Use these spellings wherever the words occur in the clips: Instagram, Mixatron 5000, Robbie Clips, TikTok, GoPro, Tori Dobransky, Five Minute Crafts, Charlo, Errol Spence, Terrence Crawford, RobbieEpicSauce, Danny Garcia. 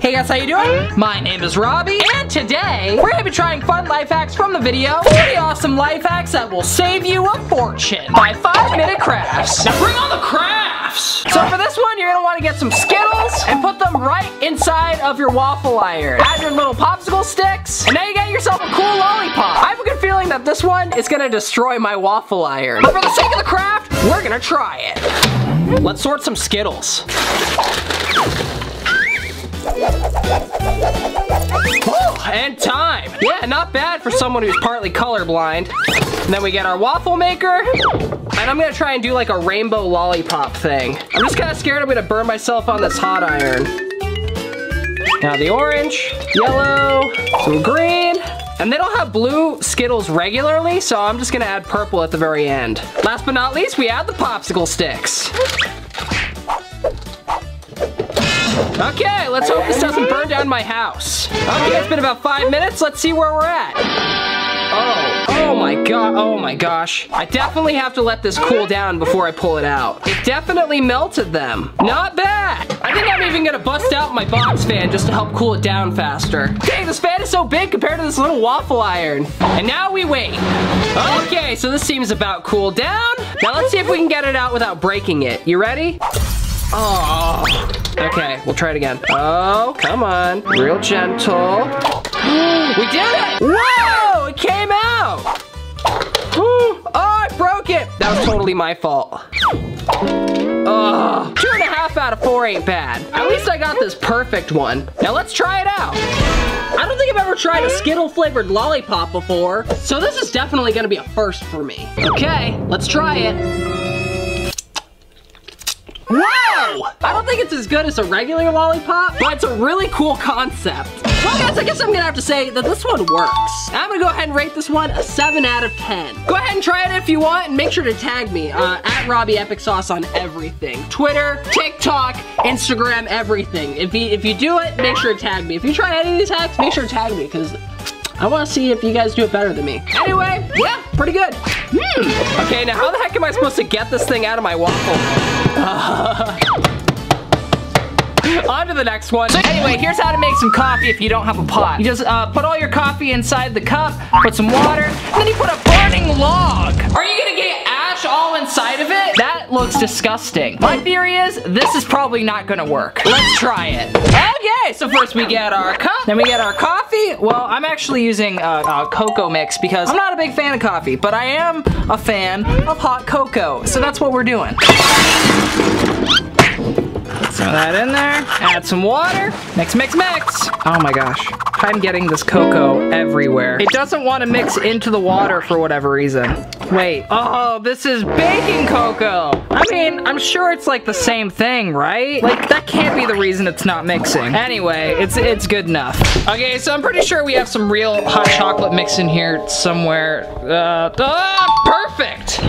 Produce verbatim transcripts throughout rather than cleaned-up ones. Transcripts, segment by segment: Hey guys, how you doing? My name is Robbie, and today we're gonna be trying fun life hacks from the video, forty awesome life hacks that will save you a fortune by Five Minute Crafts. Now bring on the crafts! So for this one, you're gonna wanna get some Skittles and put them right inside of your waffle iron. Add your little popsicle sticks, and now you got yourself a cool lollipop. I have a good feeling that this one is gonna destroy my waffle iron. But for the sake of the craft, we're gonna try it. Let's sort some Skittles. Oh, and time. Yeah, not bad for someone who's partly colorblind. And then we get our waffle maker. And I'm gonna try and do like a rainbow lollipop thing. I'm just kinda scared I'm gonna burn myself on this hot iron. Now the orange, yellow, some green. And they don't have blue Skittles regularly, so I'm just gonna add purple at the very end. Last but not least, we add the popsicle sticks. Okay, let's hope this doesn't burn down my house. Okay, it's been about five minutes. Let's see where we're at. Oh, oh my god, oh my gosh. I definitely have to let this cool down before I pull it out. It definitely melted them. Not bad. I think I'm even gonna bust out my box fan just to help cool it down faster. Dang, this fan is so big compared to this little waffle iron. And now we wait. Okay, so this seems about cooled down. Now let's see if we can get it out without breaking it. You ready? Oh. Okay, we'll try it again. Oh, come on. Real gentle. We did it! Whoa! It came out! Oh, I broke it! That was totally my fault. Ugh. Two and a half out of four ain't bad. At least I got this perfect one. Now let's try it out. I don't think I've ever tried a Skittle-flavored lollipop before, so this is definitely gonna be a first for me. Okay, let's try it. Wow! I don't think it's as good as a regular lollipop, but it's a really cool concept. Well guys, I guess I'm gonna have to say that this one works. I'm gonna go ahead and rate this one a seven out of ten. Go ahead and try it if you want, and make sure to tag me, uh, at RobbieEpicSauce on everything. Twitter, TikTok, Instagram, everything. If you, if you do it, make sure to tag me. If you try any of these hacks, make sure to tag me, because I wanna see if you guys do it better than me. Anyway, yeah, pretty good. Hmm. Okay, now how the heck am I supposed to get this thing out of my waffle? Uh, on to the next one. So anyway, here's how to make some coffee if you don't have a pot. You just uh, put all your coffee inside the cup, put some water, and then you put a burning log. Are you gonna get ash all inside of it? That looks disgusting. My theory is this is probably not gonna work. Let's try it. Okay, so first we get our cup, then we get our coffee. Well, I'm actually using a uh, uh, cocoa mix because I'm not a big fan of coffee, but I am a fan of hot cocoa. So that's what we're doing. Throw that in there, add some water, mix, mix, mix. Oh my gosh, I'm getting this cocoa everywhere. It doesn't want to mix into the water for whatever reason. Wait, oh, this is baking cocoa. I mean, I'm sure it's like the same thing, right? Like, that can't be the reason it's not mixing. Anyway, it's it's good enough. Okay, so I'm pretty sure we have some real hot chocolate mix in here somewhere. Uh, ah, perfect.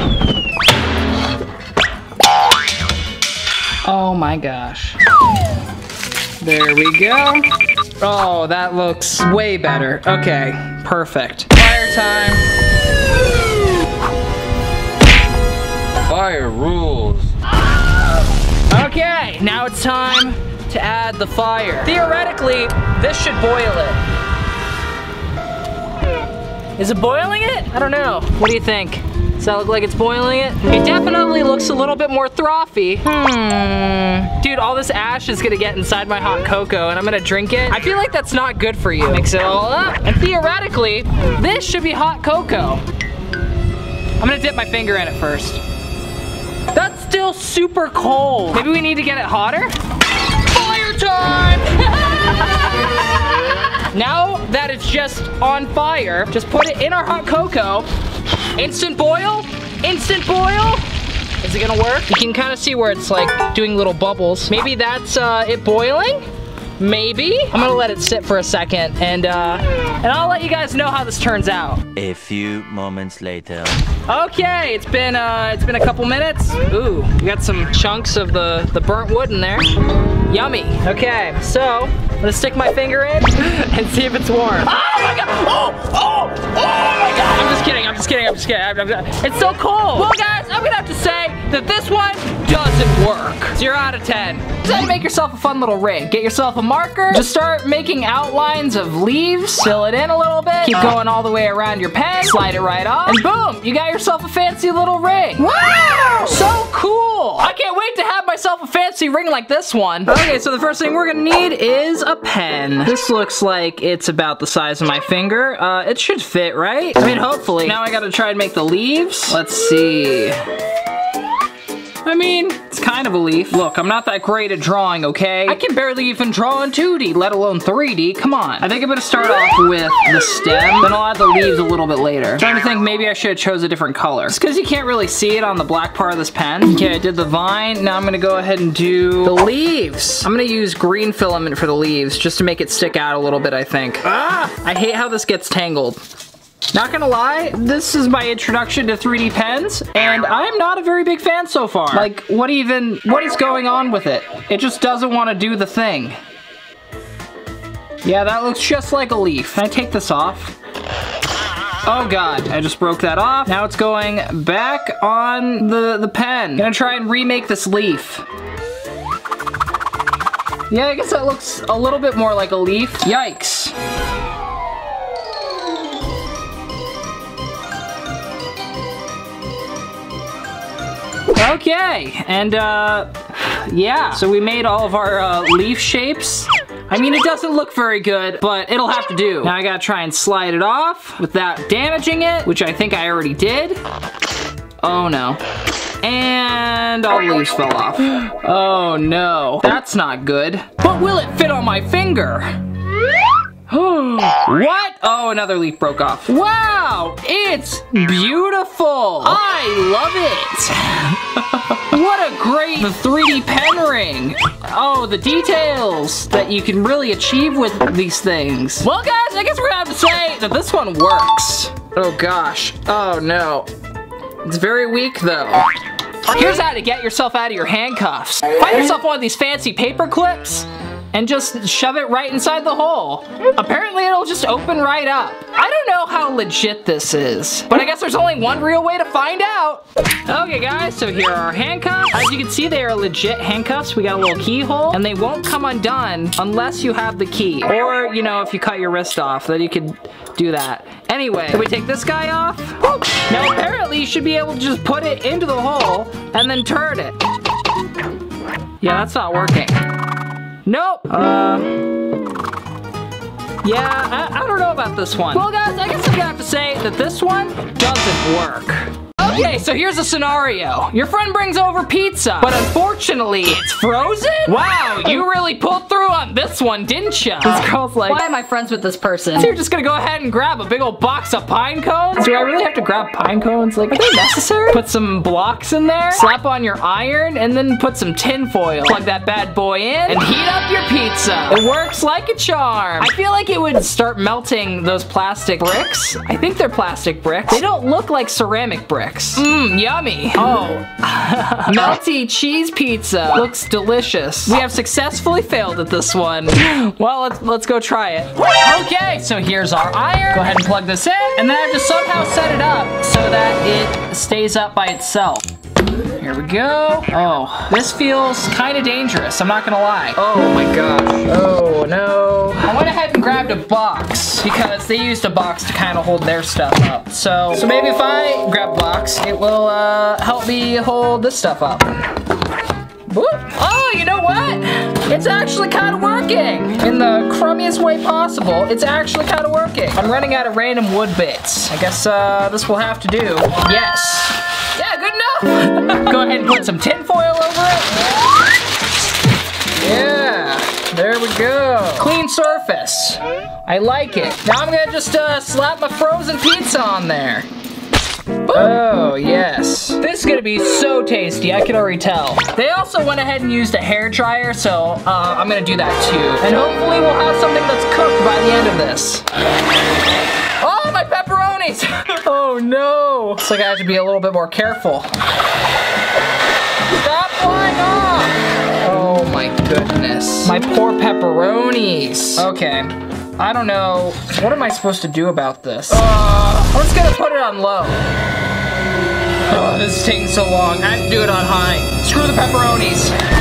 Oh my gosh. There we go. Oh, that looks way better. Okay, perfect. Fire time. Fire rules. Okay, now it's time to add the fire. Theoretically, this should boil it. Is it boiling it? I don't know. What do you think? Does that look like it's boiling it? It definitely looks a little bit more frothy. Hmm. Dude, all this ash is gonna get inside my hot cocoa and I'm gonna drink it. I feel like that's not good for you. Mix it all up. And theoretically, this should be hot cocoa. I'm gonna dip my finger in it first. That's still super cold. Maybe we need to get it hotter? Fire time! Now that it's just on fire, just put it in our hot cocoa. Instant boil, instant boil. Is it gonna work? You can kind of see where it's like doing little bubbles. Maybe that's uh, it boiling? Maybe? I'm gonna let it sit for a second and uh, and I'll let you guys know how this turns out. A few moments later. Okay, it's been uh, it's been a couple minutes. Ooh, we got some chunks of the, the burnt wood in there. Yummy. Okay, so I'm gonna stick my finger in and see if it's warm. Oh my god! Oh! Oh! Oh my god! I'm just kidding, I'm just kidding, I'm just kidding. I'm, I'm, I'm, it's so cold. Well guys, I'm gonna have to say that this one doesn't work. zero out of ten. Just make yourself a fun little rig. Get yourself a marker, just start making outlines of leaves, fill it in a little bit, keep going all the way around your pen, slide it right off, and boom, you got yourself a fancy little ring. Wow! So cool! I can't wait to have myself a fancy ring like this one. Okay, so the first thing we're gonna need is a pen. This looks like it's about the size of my finger. Uh, it should fit, right? I mean, hopefully. Now I gotta try and make the leaves. Let's see. I mean, it's kind of a leaf. Look, I'm not that great at drawing, okay? I can barely even draw in two D, let alone three D, come on. I think I'm gonna start off with the stem, then I'll add the leaves a little bit later. I'm trying to think maybe I should have chose a different color. It's because you can't really see it on the black part of this pen. Okay, I did the vine. Now I'm gonna go ahead and do the leaves. I'm gonna use green filament for the leaves just to make it stick out a little bit, I think. Ah! I hate how this gets tangled. Not gonna lie, this is my introduction to three D pens, and I'm not a very big fan so far. Like, what even, what is going on with it? It just doesn't want to do the thing. Yeah, that looks just like a leaf. Can I take this off? Oh god, I just broke that off. Now it's going back on the, the pen. I'm gonna try and remake this leaf. Yeah, I guess that looks a little bit more like a leaf. Yikes. Okay, and uh, yeah, so we made all of our uh, leaf shapes. I mean, it doesn't look very good, but it'll have to do. Now I gotta try and slide it off without damaging it, which I think I already did. Oh no. And all the leaves fell off. Oh no, that's not good. But will it fit on my finger? What? Oh, another leaf broke off. Wow, it's beautiful. I love it. What a great the three D pen ring. Oh, the details that you can really achieve with these things. Well guys, I guess we're gonna have to say that this one works. Oh gosh, oh no. It's very weak though. Here's how to get yourself out of your handcuffs. Find yourself one of these fancy paper clips and just shove it right inside the hole. Apparently it'll just open right up. I don't know how legit this is, but I guess there's only one real way to find out. Okay guys, so here are our handcuffs. As you can see, they are legit handcuffs. We got a little keyhole, and they won't come undone unless you have the key. Or, you know, if you cut your wrist off, then you could do that. Anyway, can we take this guy off? Now apparently you should be able to just put it into the hole and then turn it. Yeah, that's not working. Nope. Uh, yeah, I, I don't know about this one. Well guys, I guess I'm gonna have to say that this one doesn't work. Okay, so here's a scenario. Your friend brings over pizza, but unfortunately, it's frozen? Wow, you really pulled through on this one, didn't ya? This girl's like, why am I friends with this person? So you're just gonna go ahead and grab a big old box of pine cones? Do I really have to grab pine cones? Like, are they necessary? Put some blocks in there, slap on your iron, and then put some tin foil. Plug that bad boy in, and heat up your pizza. It works like a charm. I feel like it would start melting those plastic bricks. I think they're plastic bricks. They don't look like ceramic bricks. Mmm, yummy. Oh. Melty cheese pizza. Looks delicious. We have successfully failed at this one. Well, let's, let's go try it. Okay, so here's our iron. Go ahead and plug this in. And then I have to somehow set it up so that it stays up by itself. Here we go. Oh, this feels kind of dangerous, I'm not gonna lie. Oh my gosh. Oh no. I went ahead and grabbed a box because they used a box to kind of hold their stuff up. So, so maybe if I grab a box, it will uh, help me hold this stuff up. Whoop. Oh, you know what? It's actually kind of working. In the crummiest way possible, it's actually kind of working. I'm running out of random wood bits. I guess uh, this will have to do. Yes. Yeah, good enough. Go ahead and put some tin foil over it. Yeah, there we go. Clean surface. I like it. Now I'm gonna just uh, slap my frozen pizza on there. Oh, yes. This is gonna be so tasty, I can already tell. They also went ahead and used a hair dryer, so uh, I'm gonna do that too. And hopefully we'll have something that's cooked by the end of this. Oh, my pepperonis! Oh no! Looks like I have to be a little bit more careful. Stop flying off! Oh my my goodness. My poor pepperonis. Okay. I don't know. What am I supposed to do about this? Uh, I'm just gonna put it on low. Oh, this is taking so long. I have to do it on high. Screw the pepperonis.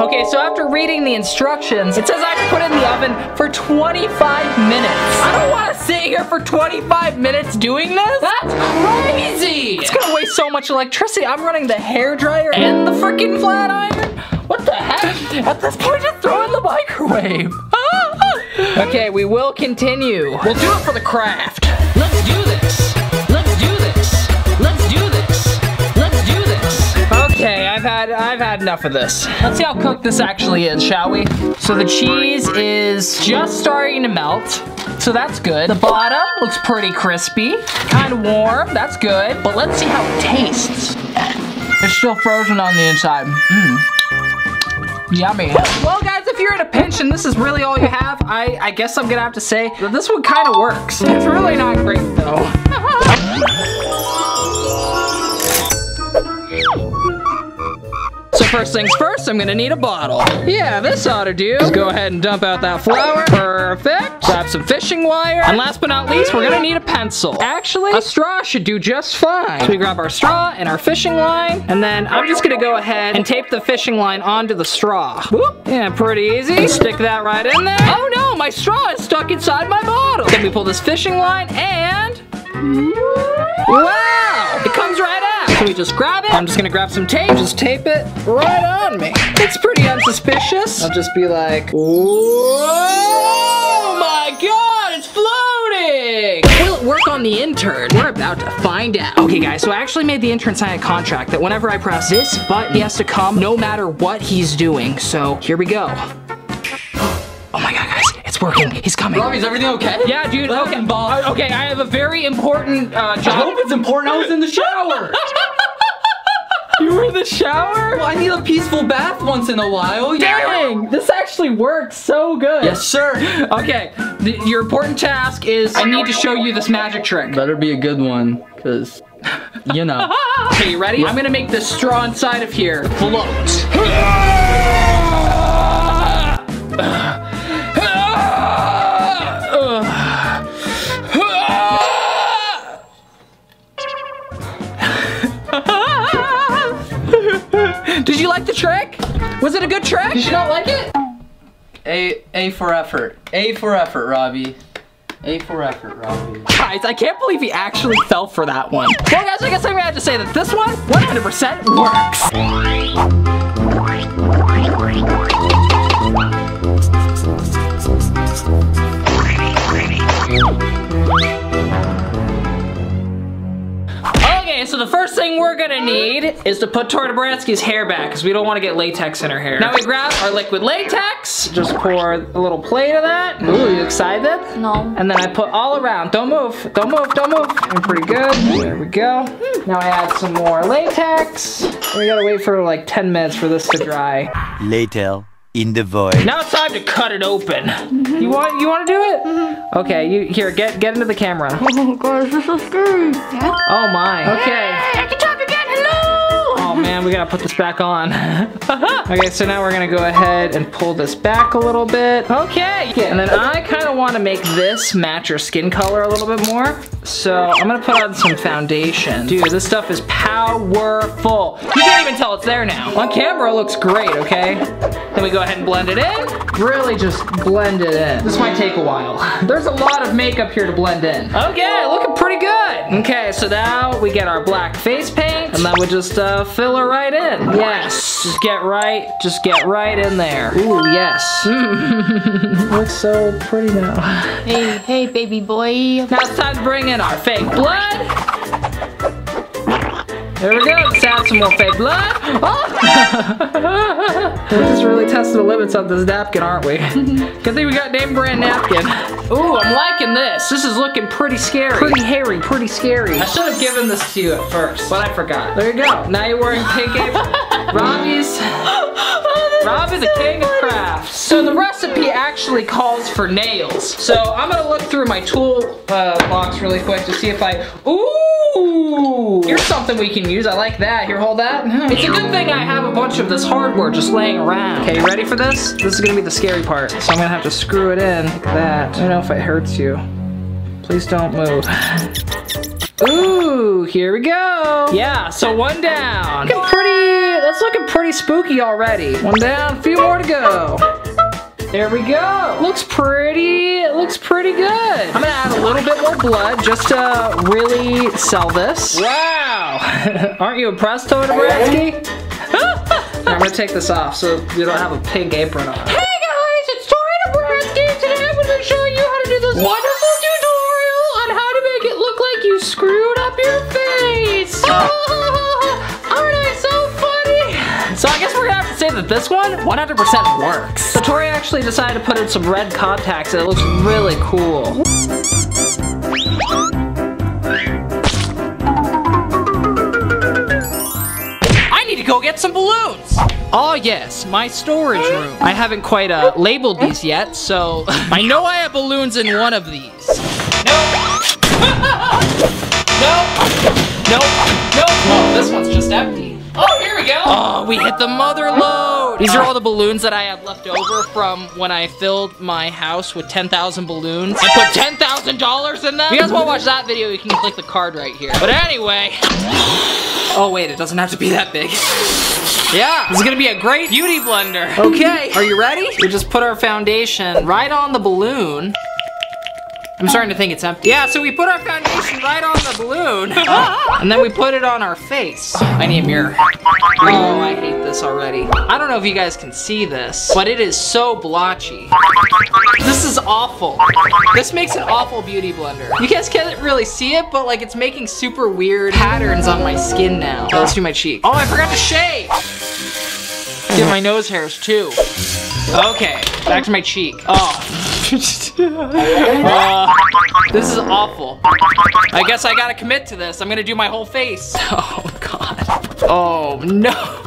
Okay, so after reading the instructions, it says I have to put it in the oven for twenty-five minutes. I don't want to sit here for twenty-five minutes doing this. That's crazy. It's going to waste so much electricity. I'm running the hairdryer and the freaking flat iron. What the heck? At this point, just throw in the microwave. Okay, we will continue. We'll do it for the craft. Let's do this. Let's do this. Let's do this. Let's do this. Okay, I've had I've had enough of this. Let's see how cooked this actually is, shall we? So the cheese is just starting to melt, so that's good. The bottom looks pretty crispy, kind of warm, that's good. But let's see how it tastes. It's still frozen on the inside. Mmm, yummy. Well, guys, if you're in a pinch and this is really all you have, I, I guess I'm gonna have to say that this one kind of works. It's really not great, though. First things first, I'm gonna need a bottle. Yeah, this ought to do. Let's go ahead and dump out that flour. Perfect. Grab some fishing wire. And last but not least, we're gonna need a pencil. Actually, a straw should do just fine. So we grab our straw and our fishing line, and then I'm just gonna go ahead and tape the fishing line onto the straw. Whoop. Yeah, pretty easy. And stick that right in there. Oh no, my straw is stuck inside my bottle. Then we pull this fishing line and... wow! It comes right out. So we just grab it. I'm just gonna grab some tape, just tape it right on me. It's pretty unsuspicious. I'll just be like, whoa, my God, it's floating. Will it work on the intern? We're about to find out. Okay, guys, so I actually made the intern sign a contract that whenever I press this button, he has to come no matter what he's doing. So here we go. Oh my God, guys. It's working. He's coming. Robbie, is everything okay? Yeah, dude. Okay. I, okay, I have a very important uh, job. I hope it's important. I was in the shower. You were in the shower? Well, I need a peaceful bath once in a while. Dang! Yeah. This actually works so good. Yes, sir. Okay, the, your important task is I need to show you this magic trick. Better be a good one, because, you know. Okay, you ready? Yeah. I'm going to make this straw inside of here float. Did you like the trick? Was it a good trick? Did you not like it? A A for effort. A for effort, Robbie. A for effort, Robbie. Guys, I can't believe he actually fell for that one. Well, guys, I guess I'm gonna have to say that this one one hundred percent works. Okay, so the first thing we're gonna need is to put Tori Dobransky's hair back because we don't want to get latex in her hair. Now we grab our liquid latex, just pour a little plate of that. Ooh, you excited? No. And then I put all around. Don't move, don't move, don't move. And pretty good. There we go. Now I add some more latex. We gotta wait for like ten minutes for this to dry. Later. In the void. Now it's time to cut it open. Mm-hmm. You want you want to do it? Mm-hmm. Okay, you here, get get into the camera. Oh gosh, this is so scary. Yeah. Oh my. Okay. Hey, I can talk again. Hello. Oh man, we gotta put this back on. Okay, so now we're gonna go ahead and pull this back a little bit. Okay. And then I kind of want to make this match your skin color a little bit more. So I'm gonna put on some foundation. Dude, this stuff is powerful. You can't even tell it's there now. On camera, it looks great. Okay. Then we go ahead and blend it in. Really just blend it in. This might take a while. There's a lot of makeup here to blend in. Okay, looking pretty good. Okay, so now we get our black face paint and then we just uh, fill her right in. Yes, just get right, just get right in there. Ooh, yes. Looks so pretty now. Hey, hey, baby boy. Now it's time to bring in our fake blood. There we go, let's add some more fake blood. Oh! We're just really testing the limits on this napkin, aren't we? Good thing we got name brand napkin. Ooh, I'm liking this. This is looking pretty scary. Pretty hairy, pretty scary. I should have given this to you at first, but I forgot. There you go. Now you're wearing pink apron. Robbie's, oh, Robbie's so the king funny. Of crafts. So the recipe actually calls for nails. So I'm gonna look through my tool uh, box really quick to see if I, ooh! Ooh, here's something we can use. I like that. Here, hold that. It's a good thing I have a bunch of this hardware just laying around. Okay, you ready for this? This is gonna be the scary part. So I'm gonna have to screw it in like that. I don't know if it hurts you. Please don't move. Ooh, here we go. Yeah, so one down. Looking pretty, that's looking pretty spooky already. One down, a few more to go. There we go. Looks pretty, looks pretty good. I'm gonna add a little bit more blood just to really sell this. Wow. Aren't you impressed, Tori Dobransky? I'm gonna take this off so you don't have a pink apron on. Hey guys, it's Tori Dobransky. Today I'm gonna show you how to do this wonderful tutorial on how to make it look like you screwed up your face. Aren't I so funny? So I guess we're gonna have to say that this one one hundred percent works. So Tori actually decided to put in some red contacts and it looks really cool. I need to go get some balloons. Oh yes, my storage room. I haven't quite uh, labeled these yet, so I know I have balloons in one of these. No. No. No. Oh, this one's just empty. Oh, here we go. Oh, we hit the mother load. These are all the balloons that I had left over from when I filled my house with ten thousand balloons and put ten thousand dollars in them. If you guys want to watch that video, you can click the card right here. But anyway. Oh, wait, it doesn't have to be that big. Yeah, this is gonna be a great beauty blender. Okay, are you ready? We just put our foundation right on the balloon. I'm starting to think it's empty. Yeah, so we put our foundation right on the balloon, and then we put it on our face. I need a mirror. Oh, I hate this already. I don't know if you guys can see this, but it is so blotchy. This is awful. This makes an awful beauty blender. You guys can't really see it, but like it's making super weird patterns on my skin now. Oh, let's do my cheek. Oh, I forgot to shave. Get my nose hairs too. Okay, back to my cheek. Oh. uh, this is awful. I guess I gotta commit to this. I'm gonna do my whole face. Oh god. Oh no.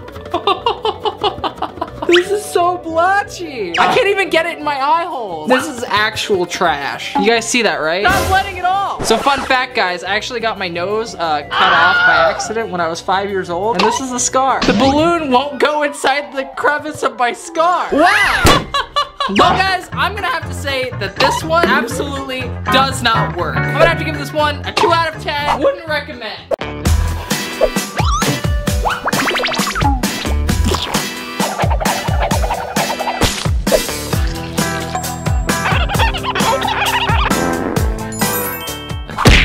This is so blotchy. I can't even get it in my eye hole. This is actual trash. You guys see that, right? Not letting it all. So fun fact, guys, I actually got my nose uh, cut off by accident when I was five years old, and this is the scar. The balloon won't go inside the crevice of my scar. Wow. Well guys, I'm gonna have to say that this one absolutely does not work. I'm gonna have to give this one a two out of ten. Wouldn't recommend.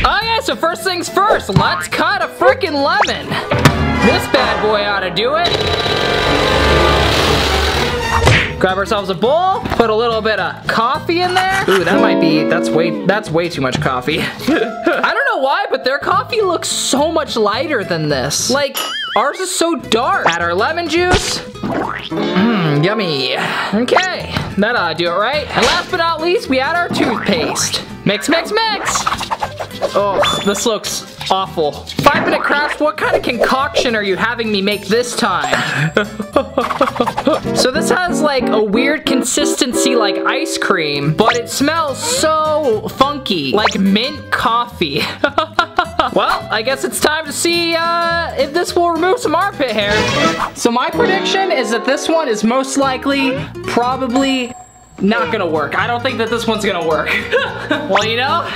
Okay, so first things first, let's cut a freaking lemon. This bad boy ought to do it. Grab ourselves a bowl, put a little bit of coffee in there. Ooh, that might be, that's way, that's way too much coffee. I don't know why, but their coffee looks so much lighter than this. Like, ours is so dark. Add our lemon juice. Mmm, yummy. Okay, that ought to do it, right? And last but not least, we add our toothpaste. Mix, mix, mix. Oh, this looks awful. Five Minute Crafts, what kind of concoction are you having me make this time? So this has like a weird consistency like ice cream, but it smells so funky, like mint coffee. Well, I guess it's time to see uh, if this will remove some armpit hair. So my prediction is that this one is most likely, probably, not gonna work. I don't think that this one's gonna work. Well, you know,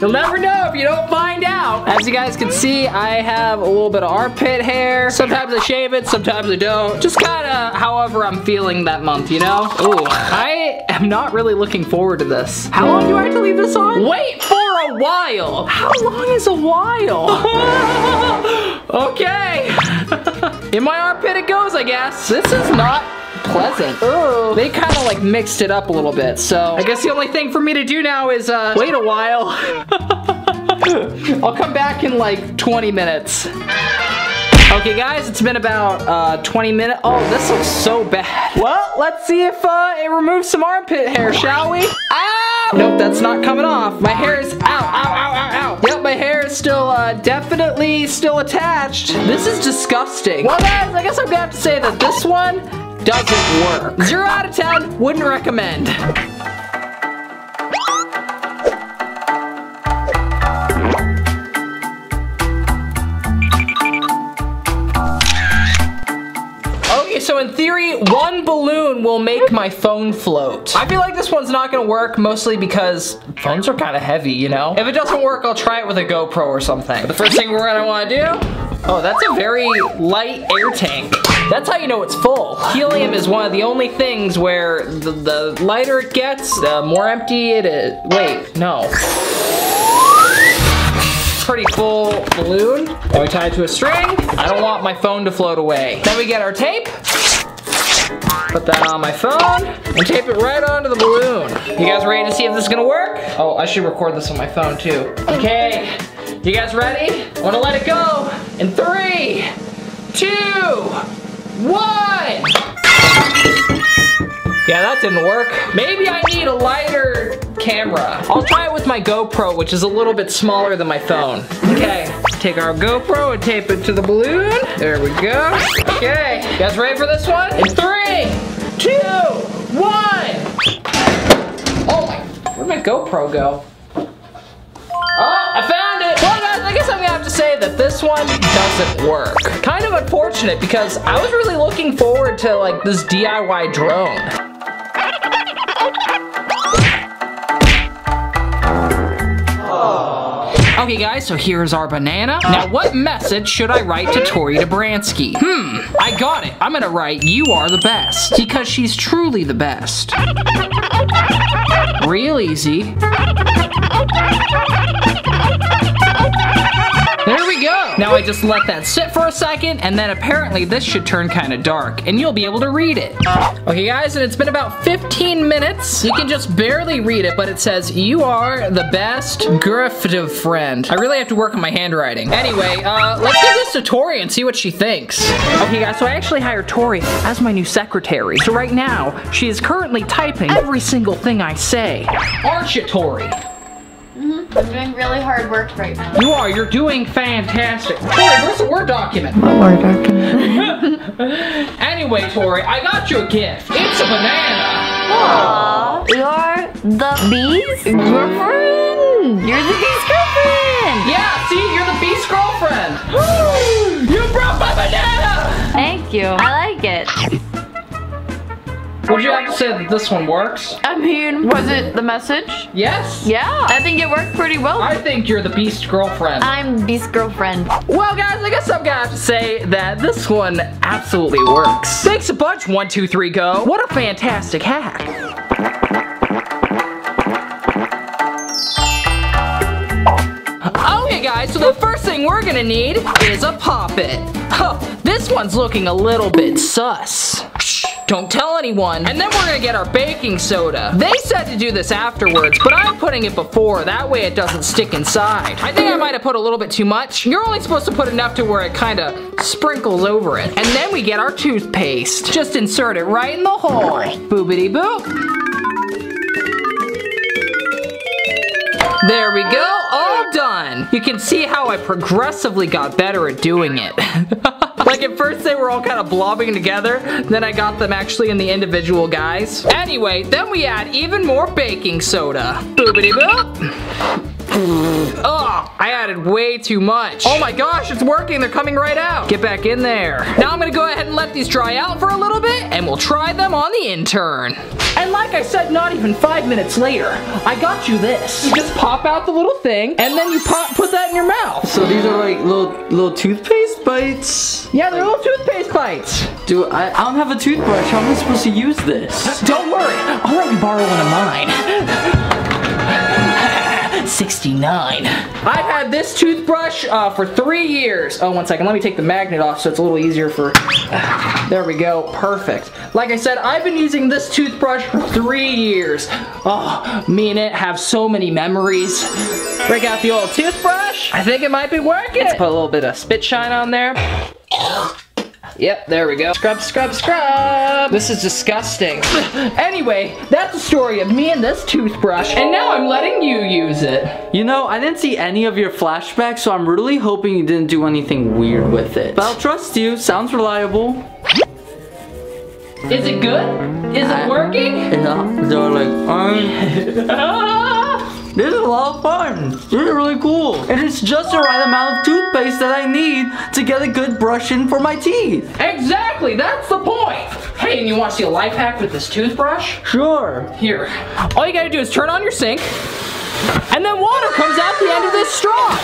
you'll never know if you don't find out. As you guys can see, I have a little bit of armpit hair. Sometimes I shave it, sometimes I don't. Just kinda however I'm feeling that month, you know? Ooh, I am not really looking forward to this. How long do I have to leave this on? Wait for a while. How long is a while? Okay. In my armpit it goes, I guess. This is not pleasant. Ooh. They kind of like mixed it up a little bit, so I guess the only thing for me to do now is uh, wait a while. I'll come back in like twenty minutes. Okay guys, it's been about uh, twenty minutes. Oh, this looks so bad. Well, let's see if uh, it removes some armpit hair, shall we? Ow! Nope, that's not coming off. My hair is, ow, ow, ow, ow, ow. Yep, my hair is still uh, definitely still attached. This is disgusting. Well guys, I guess I'm gonna have to say that this one doesn't work. zero out of ten, wouldn't recommend. so in theory, one balloon will make my phone float. I feel like this one's not gonna work, mostly because phones are kind of heavy, you know? If it doesn't work, I'll try it with a GoPro or something. But the first thing we're gonna wanna do, oh, that's a very light air tank. That's how you know it's full. Helium is one of the only things where the, the lighter it gets, the more empty it is. Wait, no. Pretty full balloon. Then we tie it to a string. I don't want my phone to float away. Then we get our tape. Put that on my phone and tape it right onto the balloon. You guys ready to see if this is gonna work? Oh, I should record this on my phone too. Okay, you guys ready? I wanna let it go in three, two, one. Yeah, that didn't work. Maybe I need a lighter camera. I'll try it with my GoPro, which is a little bit smaller than my phone. Okay, take our GoPro and tape it to the balloon. There we go. Okay, you guys ready for this one? In three, two, one. Oh my, where'd my GoPro go? Oh, I found it. Well, guys, I guess I'm gonna have to say that this one doesn't work. Kind of unfortunate because I was really looking forward to like this D I Y drone. Okay guys, so here's our banana. Now what message should I write to Tori Dobransky? Hmm, I got it. I'm gonna write, you are the best, because she's truly the best. Real easy. There we go. Now I just let that sit for a second, and then apparently this should turn kind of dark, and you'll be able to read it. Okay guys, and it's been about fifteen minutes. You can just barely read it, but it says, you are the best gift of friend. I really have to work on my handwriting. Anyway, uh, let's give this to Tori and see what she thinks. Okay guys, so I actually hired Tori as my new secretary. So right now, she is currently typing every single thing I say. Aren't you, Tori? I'm doing really hard work right now. You are. You're doing fantastic. Tori, where's the Word document? The Word document. Anyway, Tori, I got you a gift. It's a banana. Aww. You are the bee's girlfriend. You're the bee's girlfriend. Yeah, see? You're the bee's girlfriend. Woo! You brought my banana. Thank you. I like it. Would you have to say that this one works? I mean, was it the message? Yes. Yeah, I think it worked pretty well. I think you're the beast girlfriend. I'm beast girlfriend. Well, guys, I guess I'm gonna have to say that this one absolutely works. Thanks a bunch, one, two, three, go. What a fantastic hack. Okay, guys, so the first thing we're gonna need is a poppet. Oh, this one's looking a little bit sus. Don't tell anyone. And then we're gonna get our baking soda. They said to do this afterwards, but I'm putting it before. That way it doesn't stick inside. I think I might have put a little bit too much. You're only supposed to put enough to where it kind of sprinkles over it. And then we get our toothpaste. Just insert it right in the hole. Boobity boop. There we go, all done. You can see how I progressively got better at doing it. Like at first they were all kind of blobbing together, then I got them actually in the individual guys. Anyway, then we add even more baking soda. Boobity boop. Oh, I added way too much. Oh my gosh, it's working, they're coming right out. Get back in there. Now I'm gonna go ahead and let these dry out for a little bit and we'll try them on the intern. And like I said, not even five minutes later, I got you this. You just pop out the little thing and then you pop, put that in your mouth. So these are like little, little toothpaste bites? Yeah, they're little toothpaste bites. Dude, I, I don't have a toothbrush. How am I supposed to use this? Don't worry, I'll let you borrow one of mine. sixty-nine. I've had this toothbrush uh, for three years. Oh, one second, let me take the magnet off so it's a little easier for, uh, there we go, perfect. Like I said, I've been using this toothbrush for three years. Oh, me and it have so many memories. Break out the old toothbrush. I think it might be working. Let's put a little bit of spit shine on there. Yep, there we go. Scrub, scrub, scrub. This is disgusting. Anyway, that's the story of me and this toothbrush, and now I'm letting you use it. You know, I didn't see any of your flashbacks, so I'm really hoping you didn't do anything weird with it. But I'll trust you. Sounds reliable. Is it good? Is it working? No, they're like, um... This is a lot of fun. This is really cool. And it's just the right amount of toothpaste that I need to get a good brush in for my teeth. Exactly, that's the point. Hey, and you want to see a life hack with this toothbrush? Sure. Here. All you gotta do is turn on your sink, and then water comes out the end of this straw.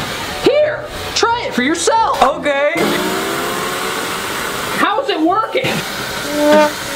Here, try it for yourself. Okay. How's it working?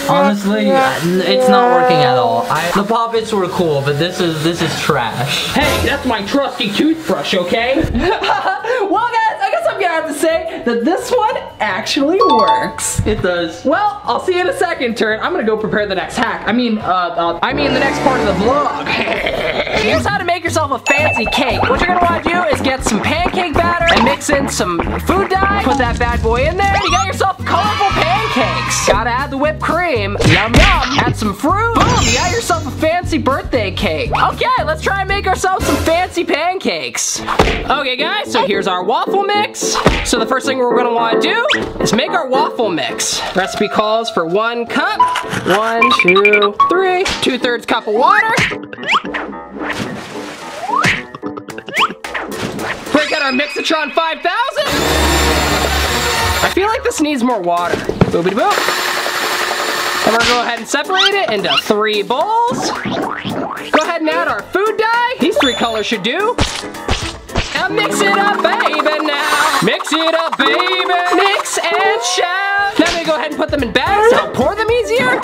Honestly, it's not working at all. I, the poppets were cool, but this is this is trash. Hey, that's my trusty toothbrush, okay? Well, guys, I guess I'm gonna have to say that this one actually works. It does. Well, I'll see you in a second, Turn. I'm gonna go prepare the next hack. I mean, uh, uh I mean the next part of the vlog. Here's how to make yourself a fancy cake. What you're gonna want to do is get some pancake batter and mix in some food dye. Put that bad boy in there. You got yourself colorful pancakes. Gotta add the whipped cream. Yum yum. Add some fruit. Boom, you got yourself a fancy birthday cake. Okay, let's try and make ourselves some fancy pancakes. Okay guys, so here's our waffle mix. So the first thing we're gonna wanna do is make our waffle mix. Recipe calls for one cup. One, two, three. Two thirds cup of water. Break out our Mixatron five thousand. I feel like this needs more water. Boobity boop. And we're gonna go ahead and separate it into three bowls. Go ahead and add our food dye. These three colors should do. Now mix it up, baby, now. Mix it up, baby. Mix and shout. Now I'm gonna go ahead and put them in bags. I'll pour them easier.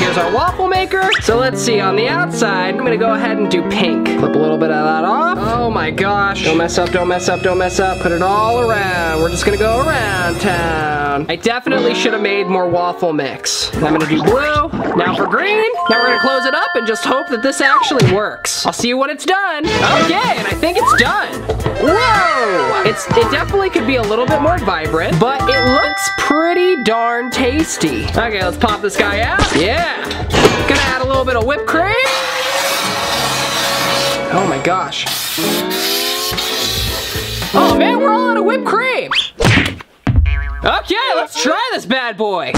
Here's our waffle maker. So let's see, on the outside, I'm gonna go ahead and do pink. Flip a little bit of that off. Oh my gosh. Don't mess up, don't mess up, don't mess up. Put it all around. We're just gonna go around town. I definitely should have made more waffle mix. I'm gonna do blue, now for green. Now we're gonna close it up and just hope that this actually works. I'll see you when it's done. Okay, and I think it's done. Whoa! It's, it definitely could be a little bit more vibrant, but it looks pretty darn tasty. Okay, let's pop this guy out. Yeah. Gonna add a little bit of whipped cream. Oh my gosh. Oh man, we're all out of whipped cream. Okay, let's try this bad boy.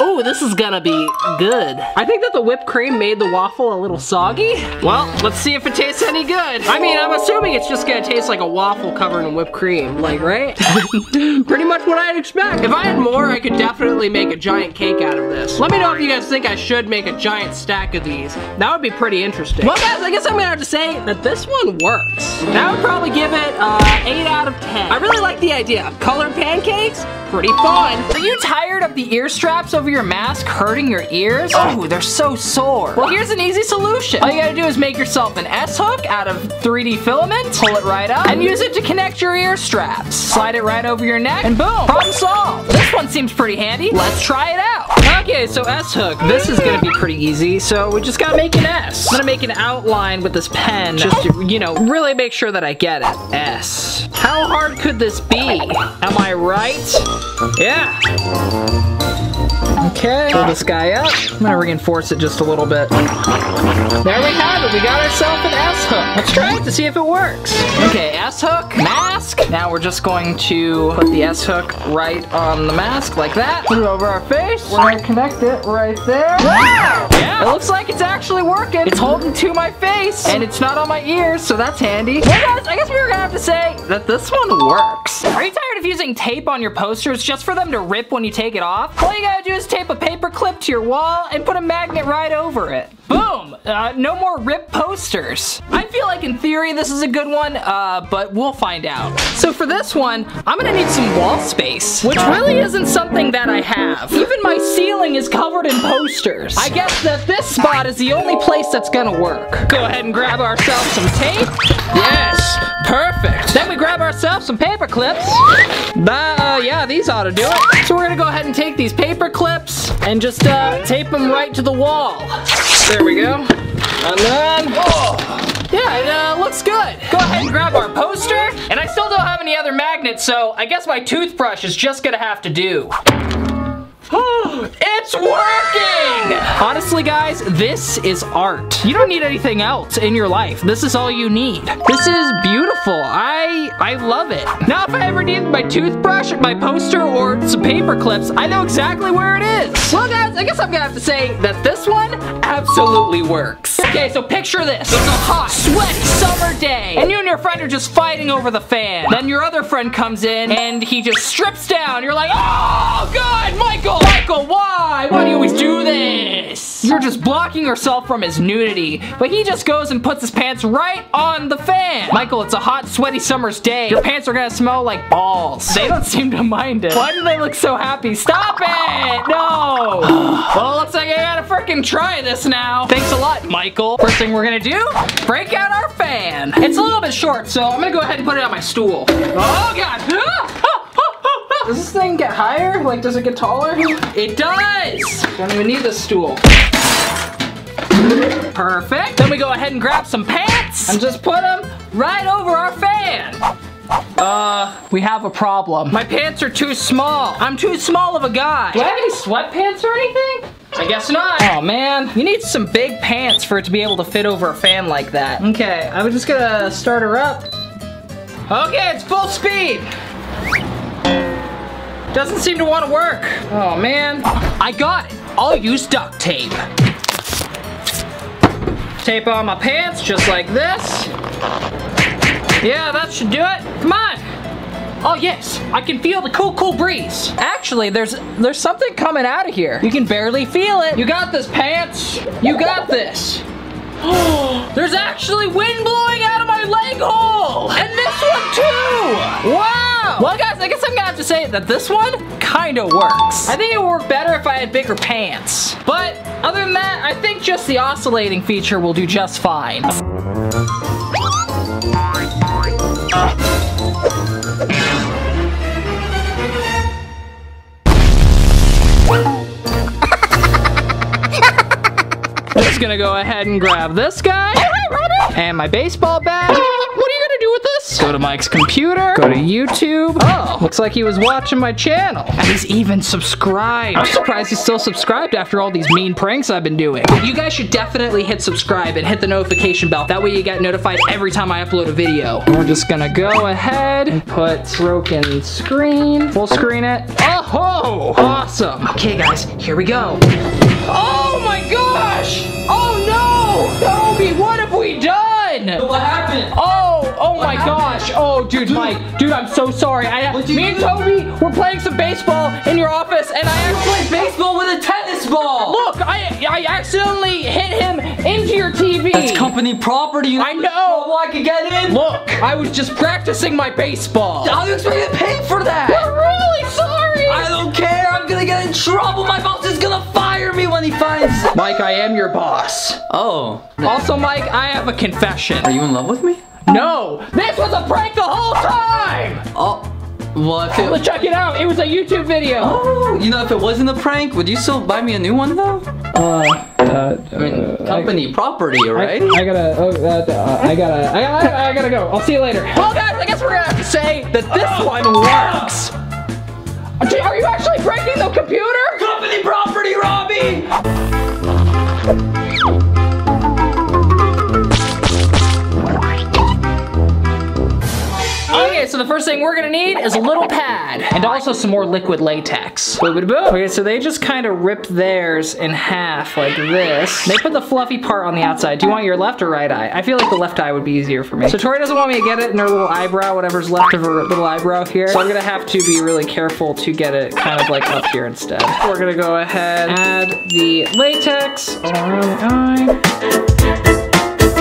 Oh, this is gonna be good. I think that the whipped cream made the waffle a little soggy. Well, let's see if it tastes any good. I mean, I'm assuming it's just gonna taste like a waffle covered in whipped cream, like, right? Pretty much what I'd expect. If I had more, I could definitely make a giant cake out of this. Let me know if you guys think I should make a giant stack of these. That would be pretty interesting. Well, guys, I guess I'm gonna have to say that this one works. And I would probably give it uh, eight out of ten. I really like the idea of colored pancakes. Pretty fun. Are you tired of the ear straps over your mask hurting your ears? Oh, they're so sore. Well, here's an easy solution. All you gotta do is make yourself an S-hook out of three D filament, pull it right up, and use it to connect your ear straps. Slide it right over your neck, and boom, problem solved. This one seems pretty handy. Let's try it out. Okay, so S-hook. This is gonna be pretty easy, so we just gotta make an S. I'm gonna make an outline with this pen just to, you know, really make sure that I get it. S. How hard could this be? Am I right? Yeah. Okay, pull this guy up. I'm gonna reinforce it just a little bit. There we have it. We got ourselves an S-hook. Let's try it to see if it works. Okay, S-hook, mask. Now we're just going to put the S-hook right on the mask like that. Put it over our face. We're gonna connect it right there. Wow! Yeah, it looks like it's actually working. It's holding to my face, and it's not on my ears, so that's handy. Well, guys, I guess we were gonna have to say that this one works. Are you tired of using tape on your posters just for them to rip when you take it off? All you gotta do is tape a paper clip to your wall and put a magnet right over it. Boom! Uh, no more rip posters. I feel like in theory this is a good one, uh, but we'll find out. So for this one, I'm gonna need some wall space, which really isn't something that I have. Even my ceiling is covered in posters. I guess that this spot is the only place that's gonna work. Go ahead and grab ourselves some tape. Yes! Perfect! Then we grab ourselves some paper clips. Uh, yeah, these ought to do it. So we're gonna go ahead and take these paper clips and just uh, tape them right to the wall. There we go. And then, oh, yeah, it uh, looks good. Go ahead and grab our poster. And I still don't have any other magnets, so I guess my toothbrush is just gonna have to do. It It's working! Honestly, guys, this is art. You don't need anything else in your life. This is all you need. This is beautiful. I I love it. Now, if I ever need my toothbrush, my poster, or some paper clips, I know exactly where it is. Well, guys, I guess I'm gonna have to say that this one absolutely works. Okay, so picture this. It's a hot, sweaty summer day, and you and your friend are just fighting over the fan. Then your other friend comes in, and he just strips down. You're like, oh, God, Michael! Michael, why? Why do you always do this? You're just blocking yourself from his nudity, but he just goes and puts his pants right on the fan. Michael, it's a hot, sweaty summer's day. Your pants are gonna smell like balls. They don't seem to mind it. Why do they look so happy? Stop it! No! Well, it looks like I gotta freaking try this now. Thanks a lot, Michael. First thing we're gonna do, break out our fan. It's a little bit short, so I'm gonna go ahead and put it on my stool. Oh, God! Ah! Ah! Does this thing get higher? Like, does it get taller? It does! Don't even need this stool. Perfect. Then we go ahead and grab some pants and just put them right over our fan. Uh, we have a problem. My pants are too small. I'm too small of a guy. Do I have any sweatpants or anything? I guess not. Oh man, you need some big pants for it to be able to fit over a fan like that. Okay, I'm just gonna start her up. Okay, it's full speed. Doesn't seem to want to work. Oh man. I got it. I'll use duct tape. Tape on my pants just like this. Yeah, that should do it. Come on. Oh yes, I can feel the cool, cool breeze. Actually, there's there's something coming out of here. You can barely feel it. You got this, pants. You got this. Oh, there's actually wind blowing out of my leg hole. And this one too. Wow. Well guys, I guess I'm gonna have to say that this one kinda works. I think it would work better if I had bigger pants. But other than that, I think just the oscillating feature will do just fine. I'm just gonna go ahead and grab this guy. And my baseball bat. With this? Go to Mike's computer, go to YouTube. Oh, looks like he was watching my channel. And he's even subscribed. I'm surprised he's still subscribed after all these mean pranks I've been doing. But you guys should definitely hit subscribe and hit the notification bell. That way you get notified every time I upload a video. And we're just gonna go ahead and put broken screen. Full screen it. Oh, awesome. Okay guys, here we go. Oh my gosh! Oh no! Toby, what have we done? What happened? Oh! Oh my gosh. Oh, dude, dude, Mike. Dude, I'm so sorry. I, me and Toby were playing some baseball in your office, and I actually played baseball with a tennis ball. Look, I I accidentally hit him into your T V. That's company property. You know, I know. I could get in. Look, I was just practicing my baseball. How do you expect to pay for that? We're really sorry. I don't care. I'm going to get in trouble. My boss is going to fire me when he finds it. Mike, I am your boss. Oh. Also, Mike, I have a confession. Are you in love with me? No, this was a prank the whole time! Oh, well, if it... Let's check it out, it was a YouTube video. Oh, you know, if it wasn't a prank, would you still buy me a new one, though? Uh, uh I mean, company I, property, right? I, I gotta, oh, uh, uh, I gotta, I gotta, I gotta go. I'll see you later. Well, guys, I guess we're gonna have to say that this oh, one works. Yeah. Are you actually pranking the computer? Company property, Robbie! Okay, so the first thing we're gonna need is a little pad and also some more liquid latex. Okay, so they just kind of ripped theirs in half like this. They put the fluffy part on the outside. Do you want your left or right eye? I feel like the left eye would be easier for me. So Tori doesn't want me to get it in her little eyebrow, whatever's left of her little eyebrow here. So I'm gonna have to be really careful to get it kind of like up here instead. We're gonna go ahead and add the latex around the eye.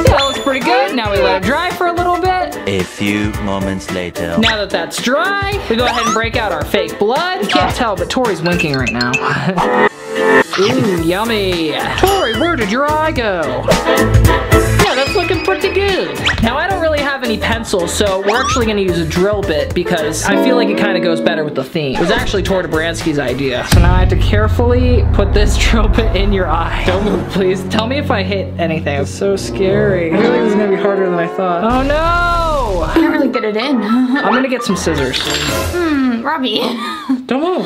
That looks pretty good. Now we let it dry for a little bit. A few moments later. Now that that's dry, we go ahead and break out our fake blood. You can't tell, but Tori's winking right now. Ooh, yummy. Tori, where did your eye go? Yeah, that's looking pretty good. Now, I don't really have any pencils, so we're actually gonna use a drill bit because I feel like it kind of goes better with the theme. It was actually Tori Dobransky's idea. So now I have to carefully put this drill bit in your eye. Don't move, please. Tell me if I hit anything. It's so scary. I feel like this is gonna be harder than I thought. Oh no! I can't really get it in. I'm gonna get some scissors. Hmm, Robbie. Don't move.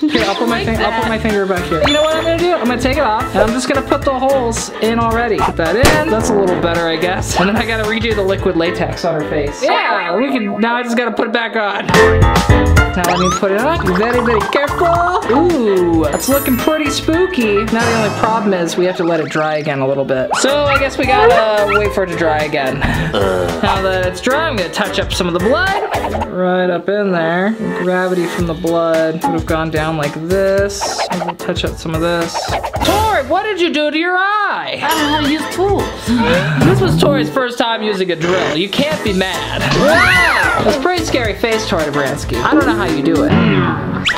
Here, I'll put my like finger. I'll put my finger back here. You know what I'm gonna do? I'm gonna take it off, and I'm just gonna put the holes in already. Put that in. That's a little better, I guess. And then I gotta redo the liquid latex on her face. Yeah, we can. Now I just gotta put it back on. Now let me put it on. Very, very careful. Ooh, that's looking pretty spooky. Now the only problem is we have to let it dry again a little bit. So I guess we gotta wait for it to dry again. Now that it's dry, I'm gonna touch up some of the blood. Right up in there. Gravity from the blood would have gone down like this. We'll touch up some of this. Tori, what did you do to your eye? I don't know how to use tools. This was Tori's first time using a drill. You can't be mad. Wow! That's a pretty scary face, Tori Dobransky. I don't know how you do it.